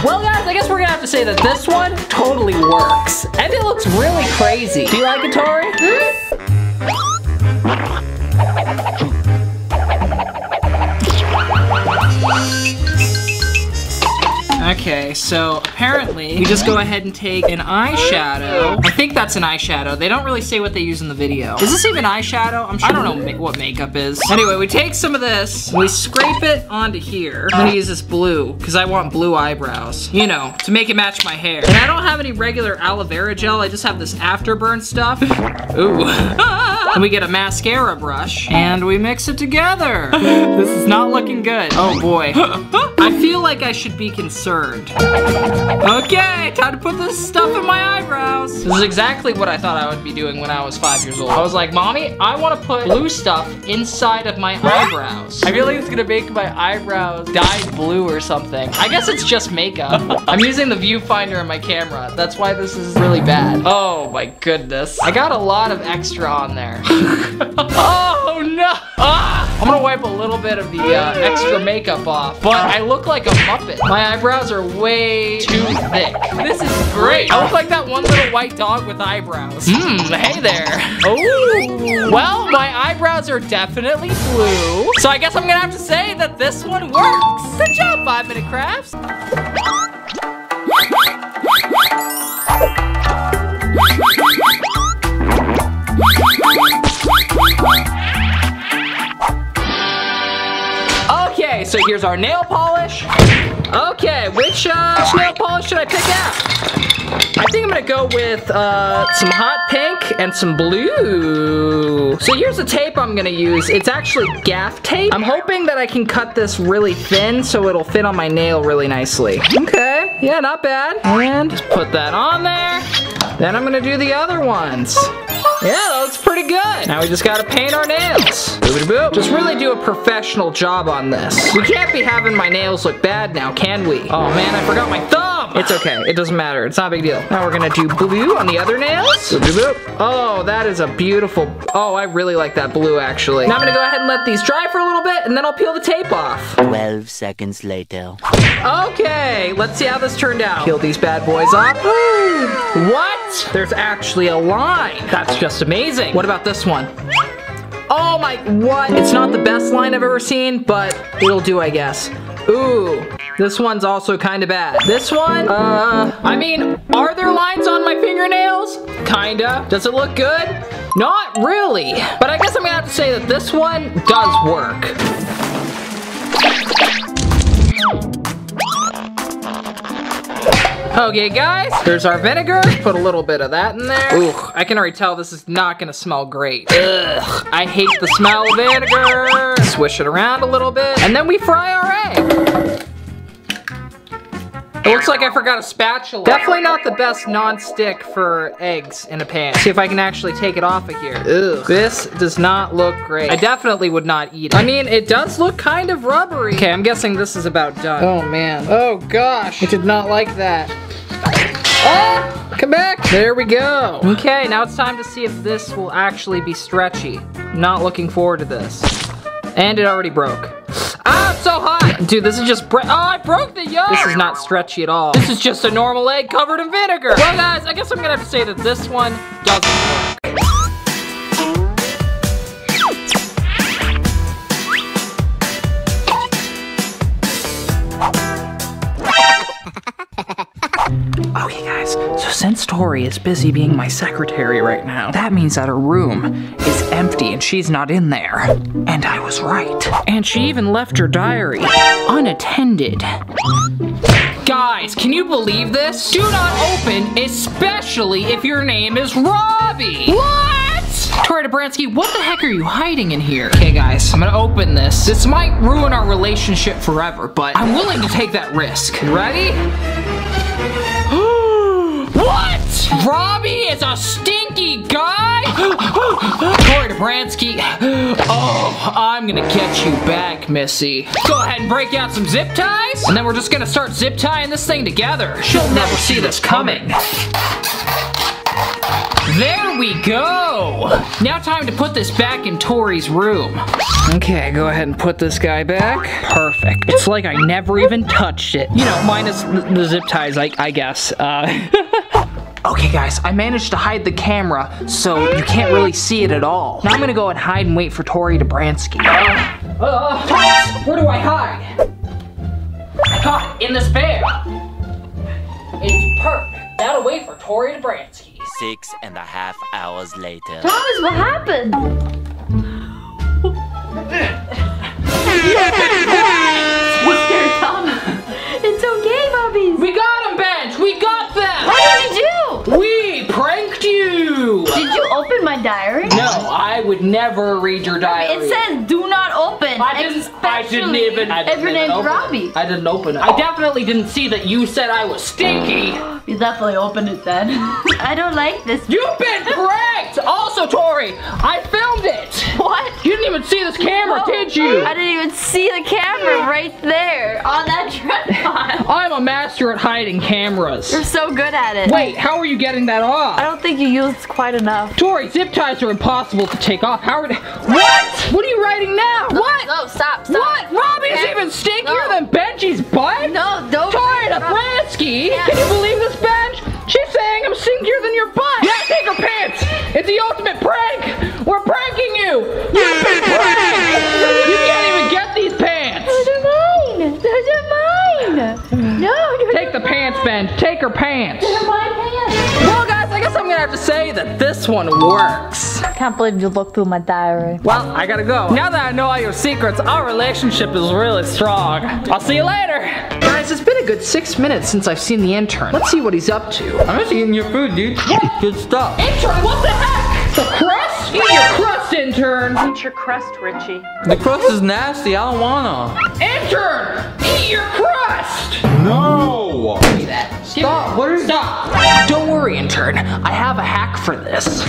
Well, guys, I guess we're gonna have to say that this one totally works. And it looks really crazy. Do you like it, Tori? Hmm? Okay, so apparently you just go ahead and take an eyeshadow. I think that's an eyeshadow. They don't really say what they use in the video. Is this even eyeshadow? I'm sure I don't know ma what makeup is. Anyway, we take some of this, we scrape it onto here. I'm gonna use this blue, because I want blue eyebrows, you know, to make it match my hair. And I don't have any regular aloe vera gel, I just have this afterburn stuff. Ooh. And we get a mascara brush, and we mix it together. This is not looking good. Oh boy. I feel like I should be concerned. Okay, time to put this stuff in my eyebrows. This is exactly what I thought I would be doing when I was five years old. I was like, Mommy, I want to put blue stuff inside of my eyebrows. I feel like it's gonna make my eyebrows dye blue or something. I guess it's just makeup. I'm using the viewfinder in my camera. That's why this is really bad. Oh my goodness. I got a lot of extra on there. Oh no! Ah, I'm gonna wipe a little bit of the uh, extra makeup off, but I look like a Muppet. My eyebrows are way too thick. This is great. I look like that one little white dog with eyebrows. Hmm, hey there. Oh, well, my eyebrows are definitely blue, so I guess I'm gonna have to say that this one works. Good job, Five Minute Crafts. Okay, so here's our nail polish. Okay, which, uh, which nail polish should I pick out? I think I'm gonna go with uh, some hot pink and some blue. So here's the tape I'm gonna use. It's actually gaff tape. I'm hoping that I can cut this really thin so it'll fit on my nail really nicely. Okay, yeah, not bad. And just put that on there. Then I'm gonna do the other ones. Yeah, that looks pretty good. Now we just gotta paint our nails. Boop-a-boop. Just really do a professional job on this. We can't be having my nails look bad now, can we? Oh man, I forgot my thumb. It's okay, it doesn't matter, it's not a big deal. Now we're gonna do blue on the other nails. Boop-a-boop. Oh, that is a beautiful, oh, I really like that blue actually. Now I'm gonna go ahead and let these dry for a little bit and then I'll peel the tape off. twelve seconds later. Okay, let's see how this turned out. Peel these bad boys off. Ooh, what? There's actually a line. That's just Just amazing. What about this one? Oh my, what? It's not the best line I've ever seen, but it'll do, I guess. Ooh, this one's also kind of bad. This one, uh, I mean, are there lines on my fingernails? Kinda. Does it look good? Not really. But I guess I'm gonna have to say that this one does work. Okay guys, there's our vinegar. Put a little bit of that in there. Ooh, I can already tell this is not gonna smell great. Ugh, I hate the smell of vinegar. Swish it around a little bit, and then we fry our egg. It looks like I forgot a spatula. Definitely not the best nonstick for eggs in a pan. See if I can actually take it off of here. Ugh. This does not look great. I definitely would not eat it. I mean, it does look kind of rubbery. Okay, I'm guessing this is about done. Oh man. Oh gosh. I did not like that. Oh, come back. There we go. Okay, now it's time to see if this will actually be stretchy. Not looking forward to this. And it already broke. Ah, it's so hot! Dude, this is just bre- Oh, I broke the yolk! This is not stretchy at all. This is just a normal egg covered in vinegar. Well, guys, I guess I'm gonna have to say that this one doesn't work. Okay guys, so since Tori is busy being my secretary right now, that means that her room is empty and she's not in there. And I was right. And she even left her diary unattended. Guys! Guys, can you believe this? Do not open, especially if your name is Robbie. What? Tori Dobransky, what the heck are you hiding in here? Okay guys, I'm gonna open this. This might ruin our relationship forever, but I'm willing to take that risk. You ready? What? Robbie is a stinky guy? Tori Dobransky, oh, I'm gonna get you back, Missy. Go ahead and break out some zip ties, and then we're just gonna start zip tying this thing together. She'll never see this coming. There we go! Now time to put this back in Tori's room. Okay, go ahead and put this guy back. Perfect. It's like I never even touched it. You know, minus the zip ties, I, I guess. Uh, okay guys, I managed to hide the camera, so you can't really see it at all. Now I'm gonna go and hide and wait for Tori Dobransky. Uh, uh, where do I hide? I caught it in this bag. It's perfect. Now to wait for Tori Dobransky. Six and a half hours later. Thomas, what happened? Thomas. It's okay, Bobbies. We got him, Bench. We got them. What did we do? We pranked you. Did you open my diary? No, I would never read your diary. It says do not open. I didn't. I didn't even. I didn't if your name's Robbie. It. I didn't open it. I definitely didn't see that you said I was stinky. You definitely opened it then. I don't like this. You've been pranked! Also, Tori, I filmed it! What? You didn't even see this camera, no, did you? I didn't even see the camera right there on that tripod. I'm a master at hiding cameras. You're so good at it. Wait, how are you getting that off? I don't think you used quite enough. Tori, zip ties are impossible to take off. How are they? What? What are you writing now? No, what? No, stop, stop. What? Robbie's okay. Even stinkier no. than Benji's butt? No, don't. Tori Dobransky, yeah. Can you believe this? Bench, she's saying I'm stinkier than your butt. Yeah, take her pants. It's the ultimate prank. We're pranking you. You've been pranked. You can't even get these pants. Those are mine. Those are mine. No. Take the pants, Bench. Take her pants. Those are my pants. Well, guys, I guess I'm gonna have to say that this one works. I can't believe you looked through my diary. Well, I gotta go. Now that I know all your secrets, our relationship is really strong. I'll see you later. It's been a good six minutes since I've seen the intern. Let's see what he's up to. I'm just eating your food, dude. Yeah. Good stuff. Intern, what the heck? The crust? Eat your crust, intern. Eat your crust, Richie. The crust is nasty. I don't wanna. Intern, eat your crust. No. Give me that. Stop. What are you? Stop. Don't worry, intern. I have a hack for this.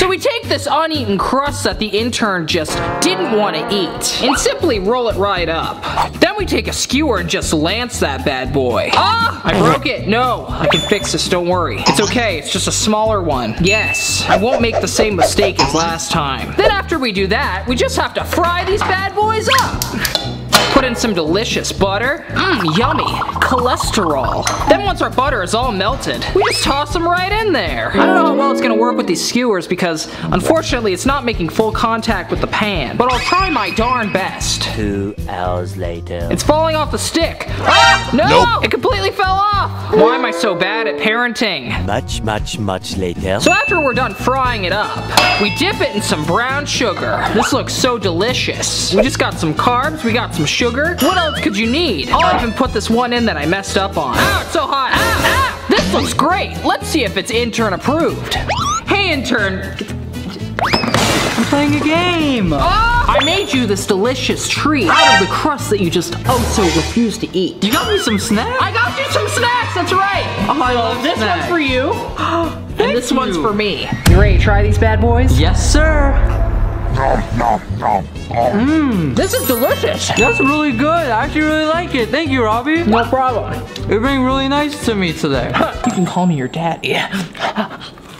So we take this uneaten crust that the intern just didn't want to eat and simply roll it right up. Then we take a skewer and just lance that bad boy. Ah! I broke it. No, I can fix this. Don't worry. It's okay. It's just a smaller one. Yes, I won't make the same mistake as last time. Then after we do that, we just have to fry these bad boys up. Put in some delicious butter. Mmm, yummy. Cholesterol. Then once our butter is all melted, we just toss them right in there. I don't know how well it's gonna work with these skewers because unfortunately it's not making full contact with the pan, but I'll try my darn best. Two hours later. It's falling off the stick. Ah, no, nope. It completely fell off. Why am I so bad at parenting? Much, much, much later. So after we're done frying it up, we dip it in some brown sugar. This looks so delicious. We just got some carbs, we got some sugar. Sugar? What else could you need? I'll even put this one in that I messed up on. Ow, it's so hot. Ow, ow. This looks great. Let's see if it's intern approved. Hey, intern. I'm playing a game. Oh! I made you this delicious treat out of the crust that you just also refused to eat. You got me some snacks? I got you some snacks, that's right. Oh, I love this snack. One's for you. And this you. One's for me. You ready to try these bad boys? Yes, sir. Mmm, this is delicious. That's really good. I actually really like it. Thank you, Robbie. No problem. You're being really nice to me today. You can call me your daddy.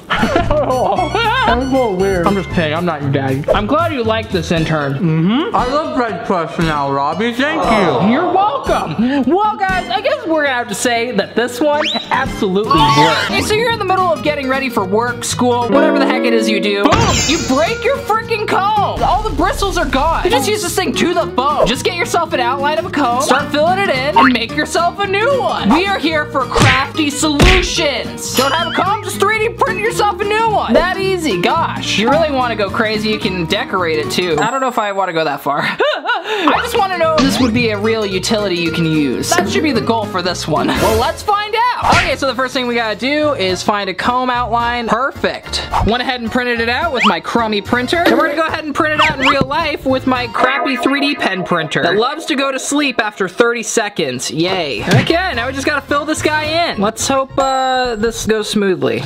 That was a little weird. I'm just kidding. I'm not your daddy. I'm glad you like this, intern. Mm-hmm. I love bread crust now, Robbie. Thank oh. you. You're welcome. Well, guys, I guess we're going to have to say that this one absolutely worked. Hey, so you're in the middle of getting ready for work, school, whatever the heck it is you do. Boom! You break your freaking comb. All the bristles are gone. You just use this thing to the bone. Just get yourself an outline of a comb. Start filling it in. and make yourself a new one. We are here for crafty solutions. Don't have a comb? Just three D print yourself a new one. That easy, gosh. You really want to go crazy, you can decorate it too. I don't know if I want to go that far. I just want to know if this would be a real utility you can use. That should be the goal for this one. Well, let's find out. Okay, so the first thing we gotta do is find a comb outline. Perfect. Went ahead and printed it out with my crummy printer. And we're gonna go ahead and print it out in real life with my crappy three D pen printer that loves to go to sleep after thirty seconds. Yay. Okay, now we just gotta fill this guy in. Let's hope uh, this goes smoothly.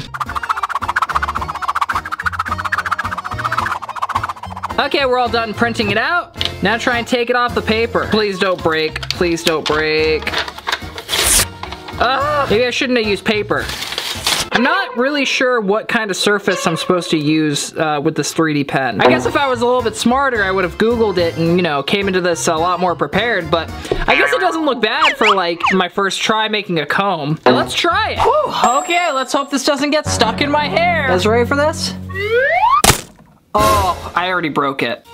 Okay, we're all done printing it out. Now try and take it off the paper. Please don't break. Please don't break. Ah, maybe I shouldn't have used paper. I'm not really sure what kind of surface I'm supposed to use uh, with this three D pen. I guess if I was a little bit smarter, I would have Googled it and, you know, came into this a lot more prepared, but I guess it doesn't look bad for, like, my first try making a comb. And let's try it. Whew. Okay, let's hope this doesn't get stuck in my hair. You guys ready for this? Oh, I already broke it.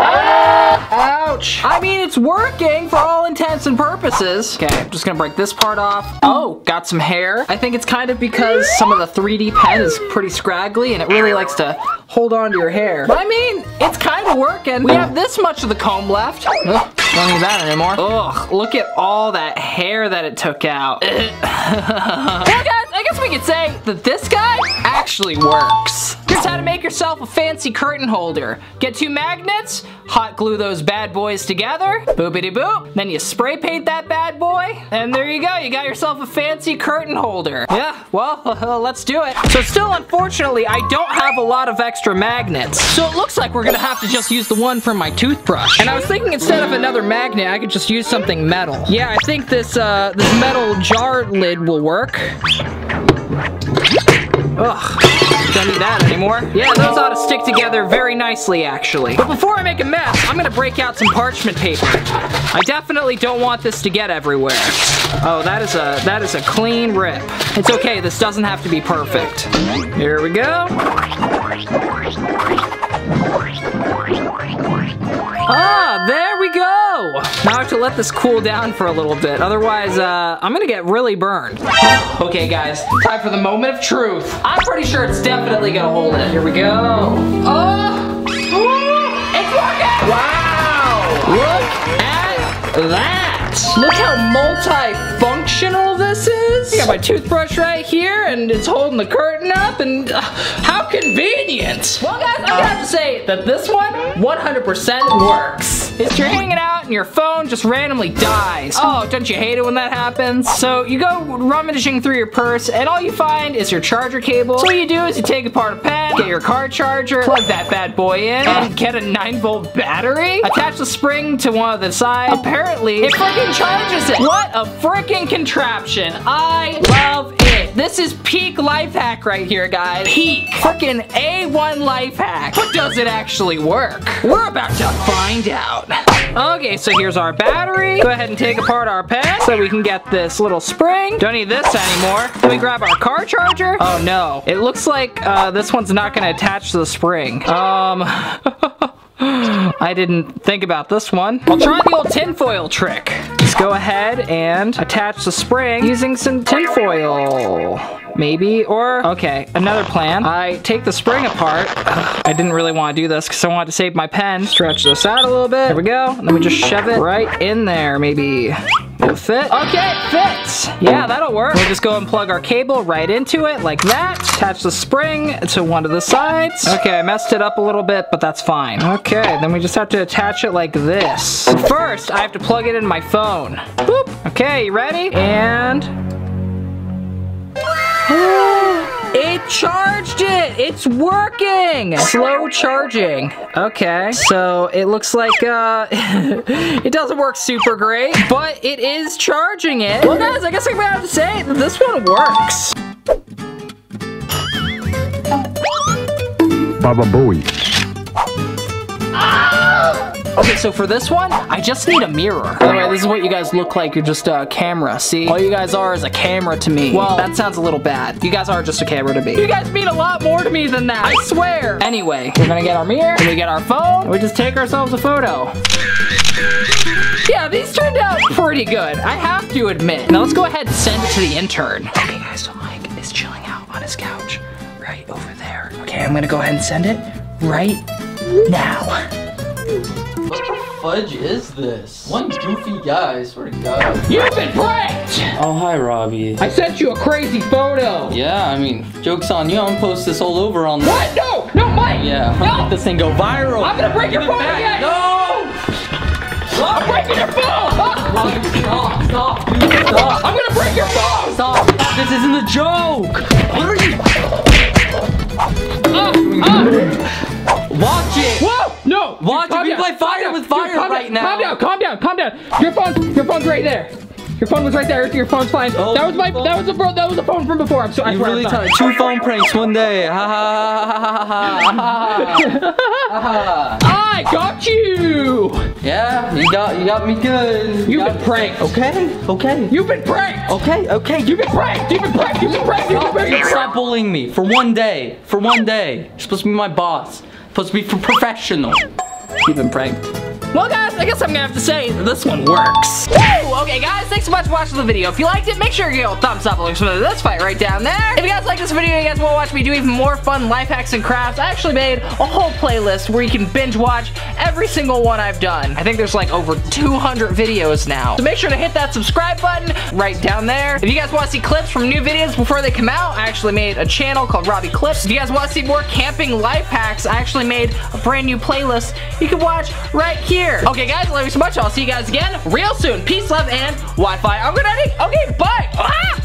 Ah, ouch. I mean, it's working for all intents and purposes. Okay, I'm just gonna break this part off. Oh, got some hair. I think it's kind of because some of the three D pen is pretty scraggly and it really likes to hold on to your hair. But I mean, it's kind of working. We have this much of the comb left. Ugh, don't need that anymore. Ugh, look at all that hair that it took out. Well, guys, I guess we could say that this guy actually works. Here's how to make yourself a fancy curtain holder. Get two magnets, hot glue those bad boys together, boopity boop, then you spray paint that bad boy, and there you go, you got yourself a fancy curtain holder. Yeah, well, uh, let's do it. So still, unfortunately, I don't have a lot of extra magnets, so it looks like we're gonna have to just use the one from my toothbrush. And I was thinking instead of another magnet, I could just use something metal. Yeah, I think this, uh, this metal jar lid will work. Ugh, don't need that anymore. Yeah, those ought to stick together very nicely, actually. But before I make a mess, I'm gonna break out some parchment paper. I definitely don't want this to get everywhere. Oh, that is a, that is a clean rip. It's okay, this doesn't have to be perfect. Here we go. Ah, there we go! Now I have to let this cool down for a little bit, otherwise uh, I'm gonna get really burned. Okay guys, time for the moment of truth. I'm pretty sure it's definitely gonna hold it. Here we go. Oh! It's working! Wow! Look at that! Look how multifunctional this is. I got my toothbrush right here and it's holding the curtain up and uh, how convenient! Well guys, I have to say that this one one hundred percent works. If you're hanging out and your phone just randomly dies. Oh, don't you hate it when that happens? So you go rummaging through your purse and all you find is your charger cable. So what you do is you take apart a pen, get your car charger, plug that bad boy in, and get a nine volt battery. Attach the spring to one of the sides. Apparently, it freaking charges it. What a freaking contraption. I love it. This is peak life hack right here, guys. Peak. Freaking A one life hack. But does it actually work? We're about to find out. Okay, so here's our battery. Go ahead and take apart our pen so we can get this little spring. Don't need this anymore. Can we grab our car charger? Oh no, it looks like uh, this one's not gonna attach to the spring. Um, I didn't think about this one. I'll try the old tinfoil trick. Let's go ahead and attach the spring using some tinfoil. Maybe, or, okay, another plan. I take the spring apart. Ugh, I didn't really want to do this because I wanted to save my pen. Stretch this out a little bit. There we go. And then we just shove it right in there, maybe. Will it fit? Okay, it fits. Yeah, that'll work. We'll just go and plug our cable right into it like that. Attach the spring to one of the sides. Okay, I messed it up a little bit, but that's fine. Okay, then we just have to attach it like this. First, I have to plug it in my phone. Boop. Okay, you ready? And... it charged it! It's working! Slow charging. Okay, so it looks like, uh, it doesn't work super great, but it is charging it. Well guys, I guess I'm gonna have to say that this one works. Baba Booey. Okay, so for this one, I just need a mirror. By the way, this is what you guys look like. You're just a camera, see? All you guys are is a camera to me. Well, that sounds a little bad. You guys are just a camera to me. You guys mean a lot more to me than that, I swear. Anyway, we're gonna get our mirror, we get our phone, and we just take ourselves a photo. Yeah, these turned out pretty pretty good, I have to admit. Now let's go ahead and send it to the intern. Okay guys, so Mike is chilling out on his couch right over there. Okay, I'm gonna go ahead and send it right now. What the fudge is this? One goofy guy, I swear to God. You've been pranked! Oh, hi, Robbie. I sent you a crazy photo. Yeah, I mean, joke's on you. I'm gonna post this all over on the... What? No! No, Mike! Yeah, I'm gonna make this thing go viral. I'm gonna break your phone again! No! Stop. I'm breaking your phone! Stop, stop, dude, stop! I'm gonna break your phone! Stop! This isn't a joke! What are you? Uh, uh. Watch it! Whoa! No! Watch it! We play fire with fire right now! Calm down! Calm down! Calm down! Your phone! Your phone's right there! Your phone was right there. Your phone's fine. Oh, that was my. Phone. That was the. That was the phone from before. I'm sorry. You really taught two phone pranks one day. Ha ha ha ha ha ha. I got you. Yeah, you got. You got me good. You've been pranked. Okay. Okay. You've been pranked. Okay. Okay. You've been pranked. You've been pranked. You've been pranked. You've been pranked. Stop bullying me for one day. For one day. You're supposed to be my boss. You're supposed to be for professional. You've been pranked. Well guys, I guess I'm gonna have to say that this one works. Woo! Okay guys, thanks so much for watching the video. If you liked it, make sure you give it a thumbs up. I'll link to this fight right down there. If you guys like this video, you guys wanna watch me do even more fun life hacks and crafts, I actually made a whole playlist where you can binge watch every single one I've done. I think there's like over two hundred videos now. So make sure to hit that subscribe button right down there. If you guys wanna see clips from new videos before they come out, I actually made a channel called Robbie Clips. If you guys wanna see more camping life hacks, I actually made a brand new playlist you can watch right here. Okay guys, I love you so much. I'll see you guys again real soon. Peace, love, and Wi-Fi. I'm gonna... Okay, bye! Ah!